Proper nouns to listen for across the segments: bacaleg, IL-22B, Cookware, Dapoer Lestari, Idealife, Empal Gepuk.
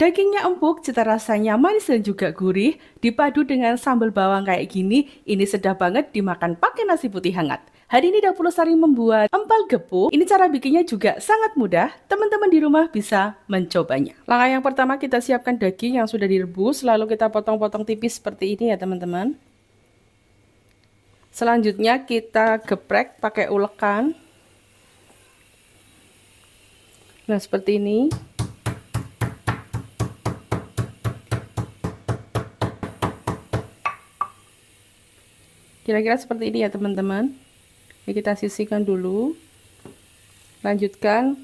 Dagingnya empuk, cita rasanya manis dan juga gurih, dipadu dengan sambal bawang kayak gini, ini sedap banget dimakan pakai nasi putih hangat. Hari ini Dapoer Lestari membuat empal gepuk, ini cara bikinnya juga sangat mudah, teman-teman di rumah bisa mencobanya. Langkah yang pertama kita siapkan daging yang sudah direbus, lalu kita potong-potong tipis seperti ini ya teman-teman. Selanjutnya kita geprek pakai ulekan. Nah seperti ini. Kira-kira seperti ini ya teman-teman. Ini kita sisihkan dulu. Lanjutkan.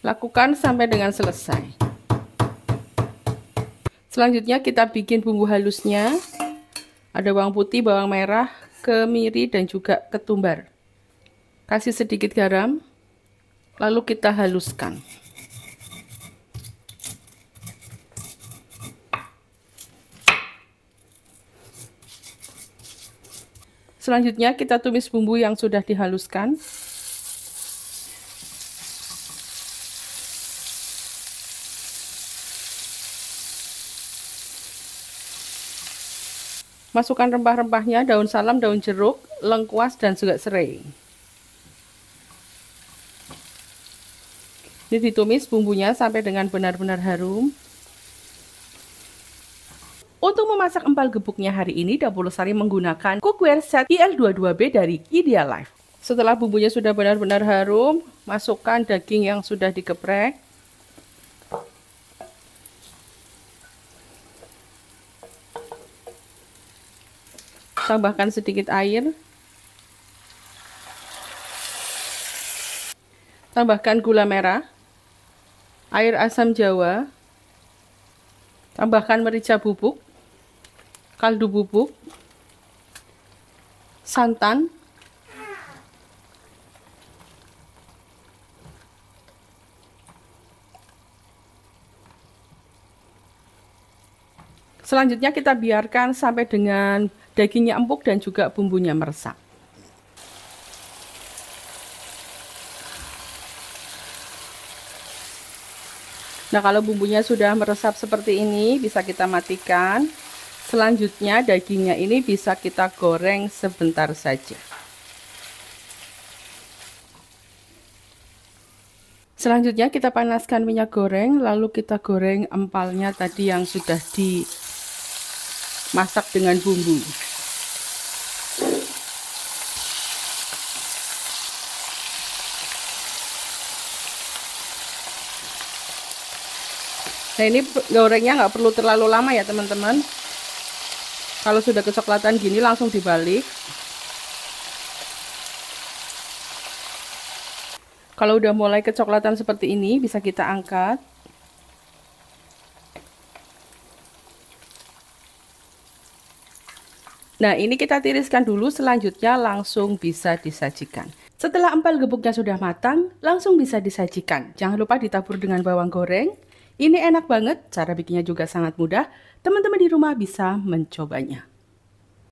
Lakukan sampai dengan selesai. Selanjutnya kita bikin bumbu halusnya. Ada bawang putih, bawang merah, kemiri dan juga ketumbar. Kasih sedikit garam. Lalu kita haluskan. Selanjutnya kita tumis bumbu yang sudah dihaluskan. Masukkan rempah-rempahnya, daun salam, daun jeruk, lengkuas, dan juga serai. Ini ditumis bumbunya sampai dengan benar-benar harum. Untuk memasak empal gepuknya hari ini, Dapoer Lestari menggunakan cookware set IL-22B dari Idealife. Setelah bumbunya sudah benar-benar harum, masukkan daging yang sudah dikeprek. Tambahkan sedikit air. Tambahkan gula merah, air asam jawa, tambahkan merica bubuk, kaldu bubuk, santan, selanjutnya kita biarkan sampai dengan dagingnya empuk dan juga bumbunya meresap. Nah, kalau bumbunya sudah meresap seperti ini, bisa kita matikan. Selanjutnya dagingnya ini bisa kita goreng sebentar saja. Selanjutnya kita panaskan minyak goreng, lalu kita goreng empalnya tadi yang sudah dimasak dengan bumbu. Nah ini gorengnya nggak perlu terlalu lama ya teman-teman. Kalau sudah kecoklatan gini langsung dibalik. Kalau udah mulai kecoklatan seperti ini, bisa kita angkat. Nah, ini kita tiriskan dulu, selanjutnya langsung bisa disajikan. Setelah empal gepuknya sudah matang, langsung bisa disajikan. Jangan lupa ditabur dengan bawang goreng. Ini enak banget, cara bikinnya juga sangat mudah. Teman-teman di rumah bisa mencobanya.